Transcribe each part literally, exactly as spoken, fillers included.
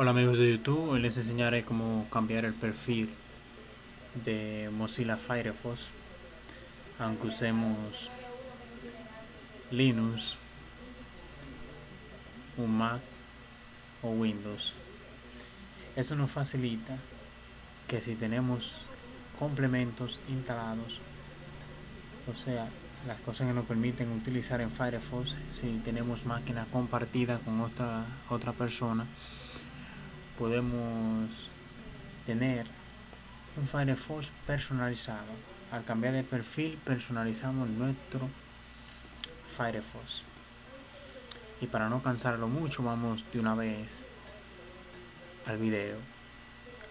Hola amigos de YouTube, hoy les enseñaré cómo cambiar el perfil de Mozilla Firefox aunque usemos Linux, un Mac o Windows. Eso nos facilita que si tenemos complementos instalados, o sea, las cosas que nos permiten utilizar en Firefox, si tenemos máquinas compartidas con otra, otra persona, podemos tener un Firefox personalizado. Al cambiar de perfil personalizamos nuestro Firefox. Y para no cansarlo mucho, vamos de una vez al video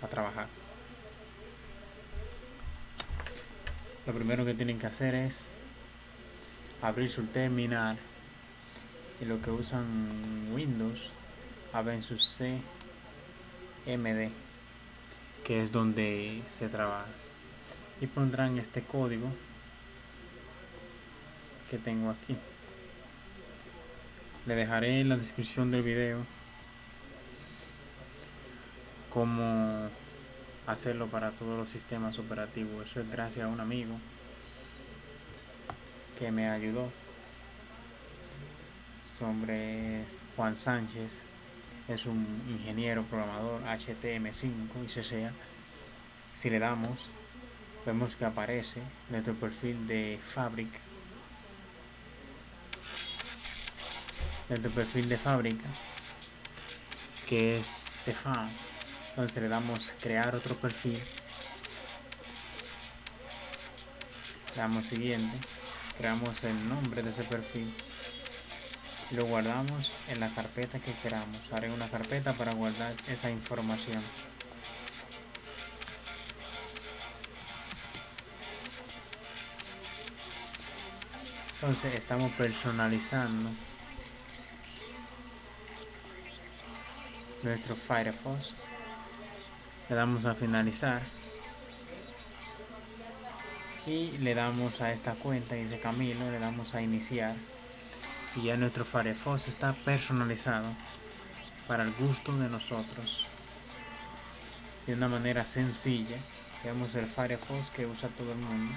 a trabajar. Lo primero que tienen que hacer es abrir su terminal, y lo que usan Windows abren su C M D, que es donde se trabaja, y pondrán este código que tengo aquí. Le dejaré en la descripción del video cómo hacerlo para todos los sistemas operativos. Eso es gracias a un amigo que me ayudó. Su nombre es Juan Sánchez. Es un ingeniero programador H T M L cinco y C S A. Si le damos, vemos que aparece nuestro perfil de fábrica. Nuestro perfil de fábrica, que es de fan. Entonces le damos crear otro perfil. Le damos siguiente. Creamos el nombre de ese perfil. Lo guardamos en la carpeta que queramos. Haré una carpeta para guardar esa información. Entonces estamos personalizando nuestro Firefox. Le damos a finalizar y le damos a esta cuenta, dice Camilo, le damos a iniciar. Y ya nuestro Firefox está personalizado para el gusto de nosotros, de una manera sencilla. Veamos el Firefox que usa todo el mundo.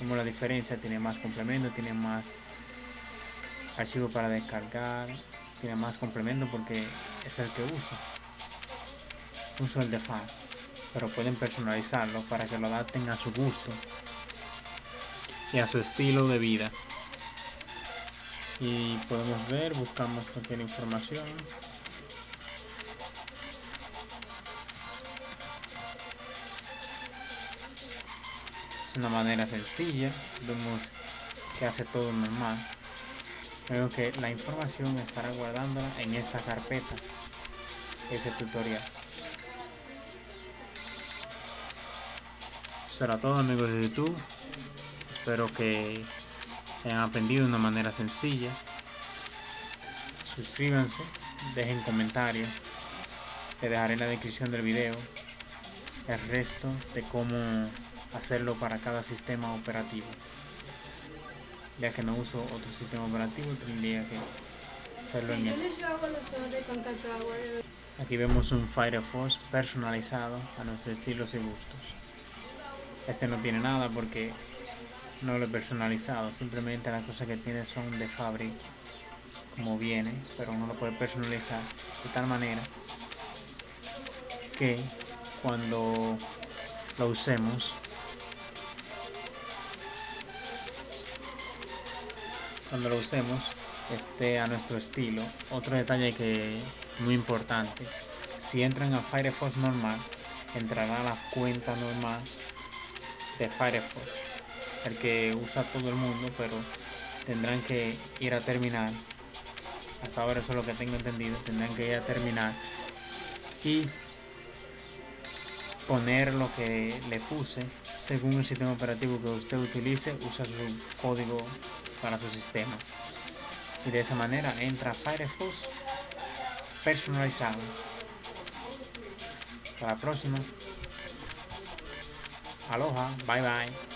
Vemos la diferencia: tiene más complementos, tiene más archivos para descargar, tiene más complementos porque es el que uso. Uso el de fan, pero pueden personalizarlo para que lo adapten a su gusto y a su estilo de vida. Y podemos ver, buscamos cualquier información. Es una manera sencilla, vemos que hace todo normal. Veo que la información estará guardándola en esta carpeta, ese tutorial. Eso era todo amigos de YouTube, espero que hayan aprendido de una manera sencilla. Suscríbanse, dejen comentarios, les dejaré en la descripción del video el resto de cómo hacerlo para cada sistema operativo. Ya que no uso otro sistema operativo, tendría que hacerlo en este. Aquí vemos un Firefox personalizado a nuestros estilos y gustos. Este no tiene nada porque no lo he personalizado, simplemente las cosas que tiene son de fábrica, como viene, pero uno lo puede personalizar de tal manera que cuando lo usemos, cuando lo usemos, esté a nuestro estilo. Otro detalle que es muy importante: si entran a Firefox normal, entrará a la cuenta normal de Firefox, el que usa todo el mundo, pero tendrán que ir a terminar. Hasta ahora eso es lo que tengo entendido. Tendrán que ir a terminar y poner lo que le puse. Según el sistema operativo que usted utilice, usa su código para su sistema, y de esa manera entra Firefox personalizado. Hasta la próxima. Aloha, bye bye.